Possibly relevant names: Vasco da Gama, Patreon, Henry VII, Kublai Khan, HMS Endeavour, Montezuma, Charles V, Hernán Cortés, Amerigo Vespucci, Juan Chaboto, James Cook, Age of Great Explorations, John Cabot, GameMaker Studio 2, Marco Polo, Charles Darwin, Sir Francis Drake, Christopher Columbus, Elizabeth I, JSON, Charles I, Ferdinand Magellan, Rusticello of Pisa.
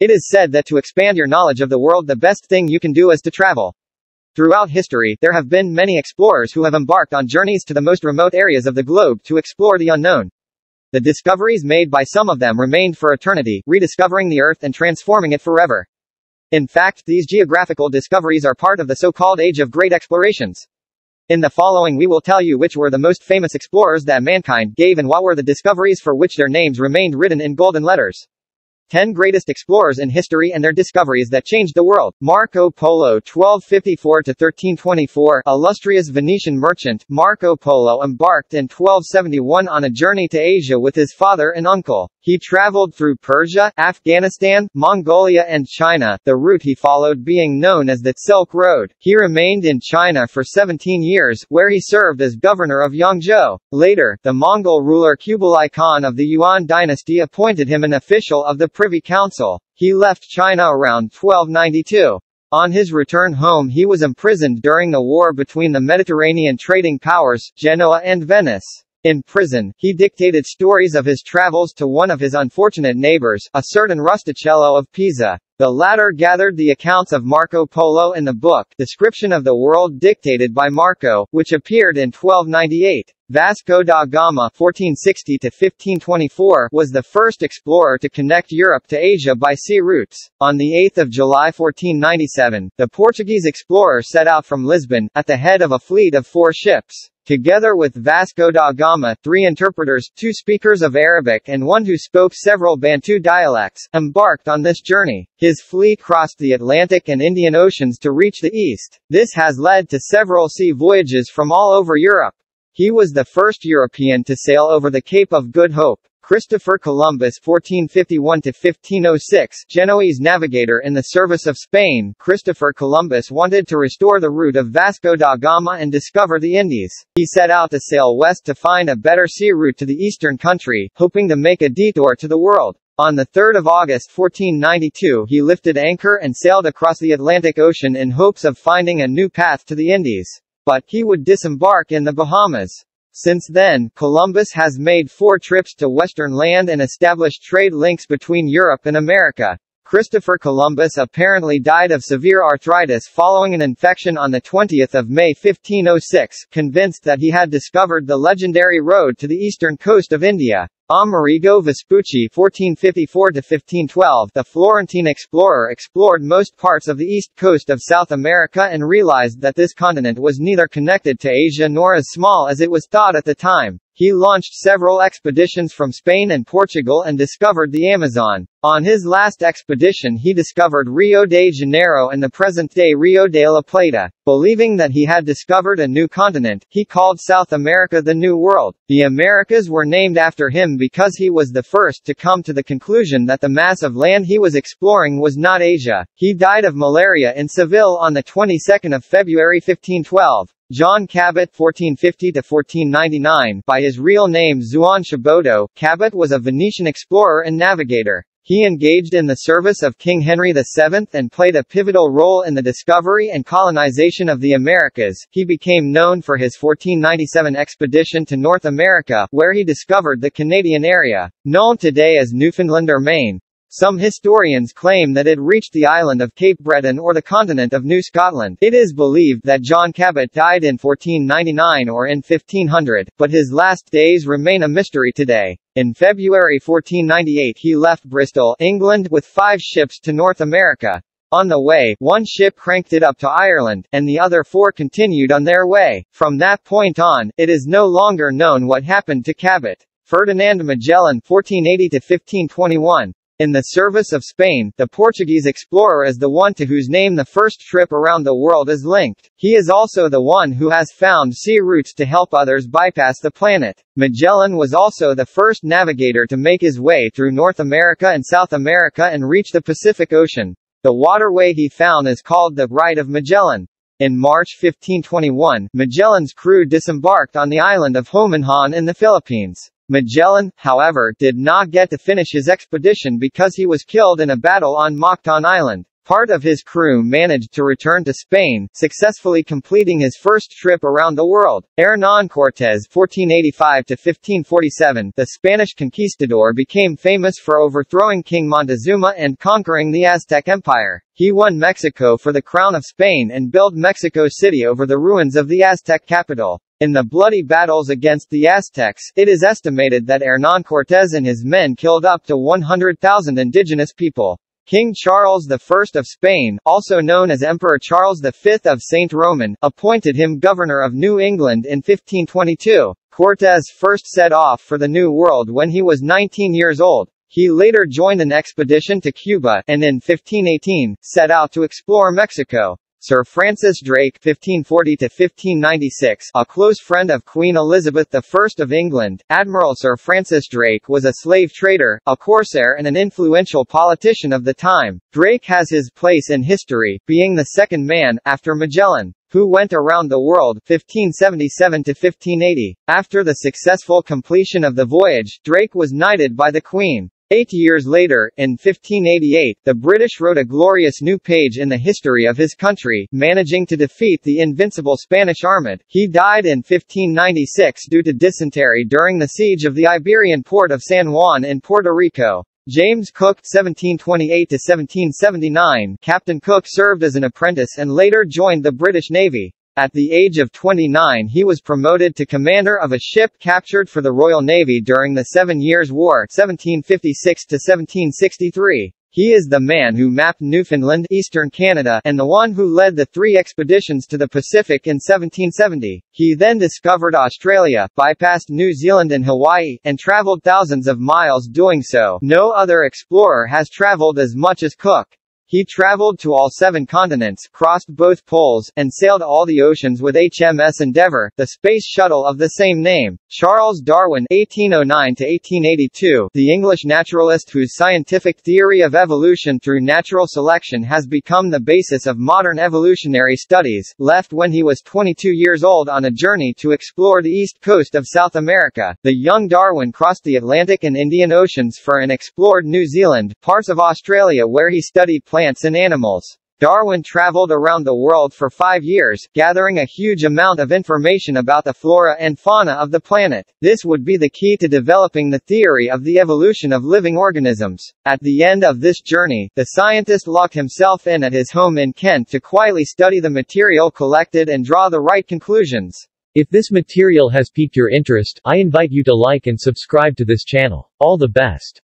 It is said that to expand your knowledge of the world, the best thing you can do is to travel. Throughout history, there have been many explorers who have embarked on journeys to the most remote areas of the globe to explore the unknown. The discoveries made by some of them remained for eternity, rediscovering the Earth and transforming it forever. In fact, these geographical discoveries are part of the so-called Age of Great Explorations. In the following we will tell you which were the most famous explorers that mankind gave and what were the discoveries for which their names remained written in golden letters. 10 Greatest Explorers in History and Their Discoveries That Changed the World. Marco Polo 1254-1324, illustrious Venetian merchant, Marco Polo embarked in 1271 on a journey to Asia with his father and uncle. He traveled through Persia, Afghanistan, Mongolia and China, the route he followed being known as the Silk Road. He remained in China for 17 years, where he served as governor of Yangzhou. Later, the Mongol ruler Kublai Khan of the Yuan dynasty appointed him an official of the Privy Council. He left China around 1292. On his return home he was imprisoned during the war between the Mediterranean trading powers, Genoa and Venice. In prison, he dictated stories of his travels to one of his unfortunate neighbors, a certain Rusticello of Pisa. The latter gathered the accounts of Marco Polo in the book, Description of the World Dictated by Marco, which appeared in 1298. Vasco da Gama (1460–1524) was the first explorer to connect Europe to Asia by sea routes. On 8 July 1497, the Portuguese explorer set out from Lisbon, at the head of a fleet of 4 ships. Together with Vasco da Gama, 3 interpreters, 2 speakers of Arabic and 1 who spoke several Bantu dialects, embarked on this journey. His fleet crossed the Atlantic and Indian Oceans to reach the East. This has led to several sea voyages from all over Europe. He was the first European to sail over the Cape of Good Hope. Christopher Columbus 1451-1506, Genoese navigator in the service of Spain. Christopher Columbus wanted to restore the route of Vasco da Gama and discover the Indies. He set out to sail west to find a better sea route to the eastern country, hoping to make a detour to the world. On 3 August 1492 he lifted anchor and sailed across the Atlantic Ocean in hopes of finding a new path to the Indies. But he would disembark in the Bahamas. Since then, Columbus has made 4 trips to Western land and established trade links between Europe and America. Christopher Columbus apparently died of severe arthritis following an infection on 20 May 1506, convinced that he had discovered the legendary road to the eastern coast of India. Amerigo Vespucci 1454-1512, the Florentine explorer, explored most parts of the east coast of South America and realized that this continent was neither connected to Asia nor as small as it was thought at the time. He launched several expeditions from Spain and Portugal and discovered the Amazon. On his last expedition he discovered Rio de Janeiro and the present-day Rio de la Plata. Believing that he had discovered a new continent, he called South America the New World. The Americas were named after him because he was the first to come to the conclusion that the mass of land he was exploring was not Asia. He died of malaria in Seville on the 22nd of February 1512. John Cabot 1450-1499, by his real name Juan Chaboto, Cabot was a Venetian explorer and navigator. He engaged in the service of King Henry VII and played a pivotal role in the discovery and colonization of the Americas. He became known for his 1497 expedition to North America, where he discovered the Canadian area, known today as Newfoundland or Maine. Some historians claim that it reached the island of Cape Breton or the continent of New Scotland. It is believed that John Cabot died in 1499 or in 1500, but his last days remain a mystery today. In February 1498 he left Bristol, England, with 5 ships to North America. On the way, 1 ship cranked it up to Ireland, and the other 4 continued on their way. From that point on, it is no longer known what happened to Cabot. Ferdinand Magellan 1480-1521. In the service of Spain, the Portuguese explorer is the one to whose name the first trip around the world is linked. He is also the one who has found sea routes to help others bypass the planet. Magellan was also the first navigator to make his way through North America and South America and reach the Pacific Ocean. The waterway he found is called the Strait of Magellan. In March 1521, Magellan's crew disembarked on the island of Hominhan in the Philippines. Magellan, however, did not get to finish his expedition because he was killed in a battle on Mactan Island. Part of his crew managed to return to Spain, successfully completing his first trip around the world. Hernán Cortés (1485–1547), the Spanish conquistador, became famous for overthrowing King Montezuma and conquering the Aztec Empire. He won Mexico for the Crown of Spain and built Mexico City over the ruins of the Aztec capital. In the bloody battles against the Aztecs, it is estimated that Hernán Cortés and his men killed up to 100,000 indigenous people. King Charles I of Spain, also known as Emperor Charles V of Saint Roman, appointed him governor of New England in 1522. Cortés first set off for the New World when he was 19 years old. He later joined an expedition to Cuba, and in 1518, set out to explore Mexico. Sir Francis Drake (1540–1596), a close friend of Queen Elizabeth I of England, Admiral Sir Francis Drake was a slave trader, a corsair and an influential politician of the time. Drake has his place in history, being the second man, after Magellan, who went around the world, 1577–1580. After the successful completion of the voyage, Drake was knighted by the Queen. 8 years later, in 1588, the British wrote a glorious new page in the history of his country, managing to defeat the invincible Spanish armada. He died in 1596 due to dysentery during the siege of the Iberian port of San Juan in Puerto Rico. James Cook (1728–1779), Captain Cook served as an apprentice and later joined the British Navy. At the age of 29 he was promoted to commander of a ship captured for the Royal Navy during the 7 Years' War 1756–1763. He is the man who mapped Newfoundland, eastern Canada, and the one who led the 3 expeditions to the Pacific in 1770. He then discovered Australia, bypassed New Zealand and Hawaii, and traveled thousands of miles doing so. No other explorer has traveled as much as Cook. He traveled to all 7 continents, crossed both poles, and sailed all the oceans with HMS Endeavour, the space shuttle of the same name. Charles Darwin (1809–1882), the English naturalist whose scientific theory of evolution through natural selection has become the basis of modern evolutionary studies, left when he was 22 years old on a journey to explore the east coast of South America. The young Darwin crossed the Atlantic and Indian Oceans for and explored New Zealand, parts of Australia where he studied plants and animals. Darwin traveled around the world for 5 years, gathering a huge amount of information about the flora and fauna of the planet. This would be the key to developing the theory of the evolution of living organisms. At the end of this journey, the scientist locked himself in at his home in Kent to quietly study the material collected and draw the right conclusions. If this material has piqued your interest, I invite you to like and subscribe to this channel. All the best.